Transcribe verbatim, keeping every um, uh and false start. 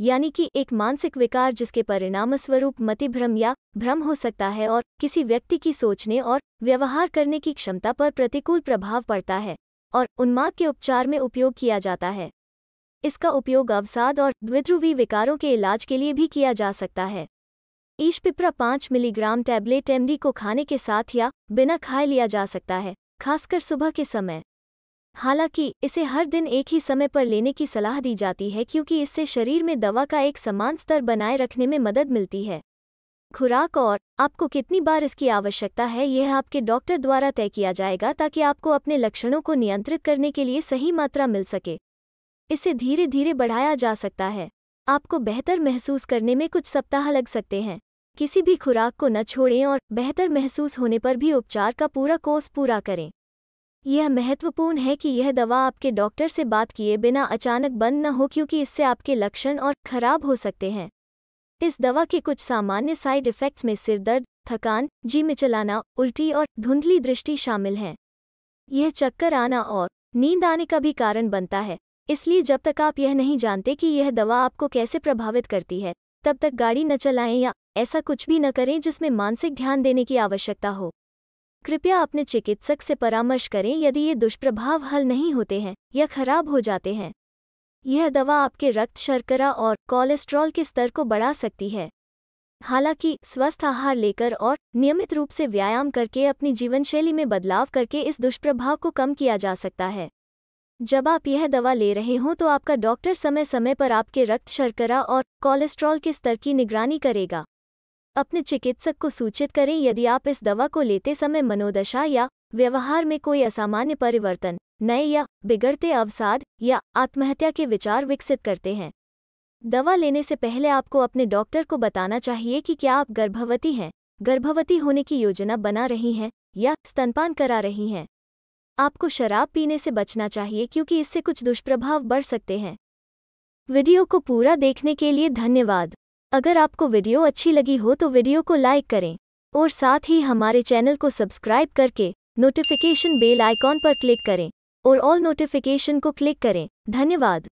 यानी कि एक मानसिक विकार जिसके परिणामस्वरूप मतिभ्रम या भ्रम हो सकता है और किसी व्यक्ति की सोचने और व्यवहार करने की क्षमता पर प्रतिकूल प्रभाव पड़ता है और उन्माद के उपचार में उपयोग किया जाता है। इसका उपयोग अवसाद और द्विध्रुवी विकारों के इलाज के लिए भी किया जा सकता है। ईशपिप्रा पाँच मिलीग्राम टैबलेट एमडी को खाने के साथ या बिना खाए लिया जा सकता है, खासकर सुबह के समय। हालांकि इसे हर दिन एक ही समय पर लेने की सलाह दी जाती है क्योंकि इससे शरीर में दवा का एक समान स्तर बनाए रखने में मदद मिलती है। खुराक और आपको कितनी बार इसकी आवश्यकता है यह आपके डॉक्टर द्वारा तय किया जाएगा ताकि आपको अपने लक्षणों को नियंत्रित करने के लिए सही मात्रा मिल सके। इसे धीरे धीरे बढ़ाया जा सकता है। आपको बेहतर महसूस करने में कुछ सप्ताह लग सकते हैं। किसी भी खुराक को न छोड़ें और बेहतर महसूस होने पर भी उपचार का पूरा कोर्स पूरा करें। यह महत्वपूर्ण है कि यह दवा आपके डॉक्टर से बात किए बिना अचानक बंद न हो क्योंकि इससे आपके लक्षण और खराब हो सकते हैं। इस दवा के कुछ सामान्य साइड इफ़ेक्ट्स में सिरदर्द, थकान, जी मिचलाना, उल्टी और धुंधली दृष्टि शामिल हैं। यह चक्कर आना और नींद आने का भी कारण बनता है। इसलिए जब तक आप यह नहीं जानते कि यह दवा आपको कैसे प्रभावित करती है तब तक गाड़ी न चलाएं या ऐसा कुछ भी न करें जिसमें मानसिक ध्यान देने की आवश्यकता हो। कृपया अपने चिकित्सक से परामर्श करें यदि ये दुष्प्रभाव हल नहीं होते हैं या खराब हो जाते हैं। यह दवा आपके रक्त शर्करा और कोलेस्ट्रॉल के स्तर को बढ़ा सकती है। हालांकि स्वस्थ आहार लेकर और नियमित रूप से व्यायाम करके अपनी जीवनशैली में बदलाव करके इस दुष्प्रभाव को कम किया जा सकता है। जब आप यह दवा ले रहे हों तो आपका डॉक्टर समय समय पर आपके रक्त शर्करा और कोलेस्ट्रॉल के स्तर की निगरानी करेगा। अपने चिकित्सक को सूचित करें यदि आप इस दवा को लेते समय मनोदशा या व्यवहार में कोई असामान्य परिवर्तन, नए या बिगड़ते अवसाद या आत्महत्या के विचार विकसित करते हैं। दवा लेने से पहले आपको अपने डॉक्टर को बताना चाहिए कि क्या आप गर्भवती हैं, गर्भवती होने की योजना बना रही हैं या स्तनपान करा रही हैं। आपको शराब पीने से बचना चाहिए क्योंकि इससे कुछ दुष्प्रभाव बढ़ सकते हैं। वीडियो को पूरा देखने के लिए धन्यवाद। अगर आपको वीडियो अच्छी लगी हो तो वीडियो को लाइक करें और साथ ही हमारे चैनल को सब्सक्राइब करके नोटिफिकेशन बेल आइकॉन पर क्लिक करें और ऑल नोटिफिकेशन को क्लिक करें। धन्यवाद।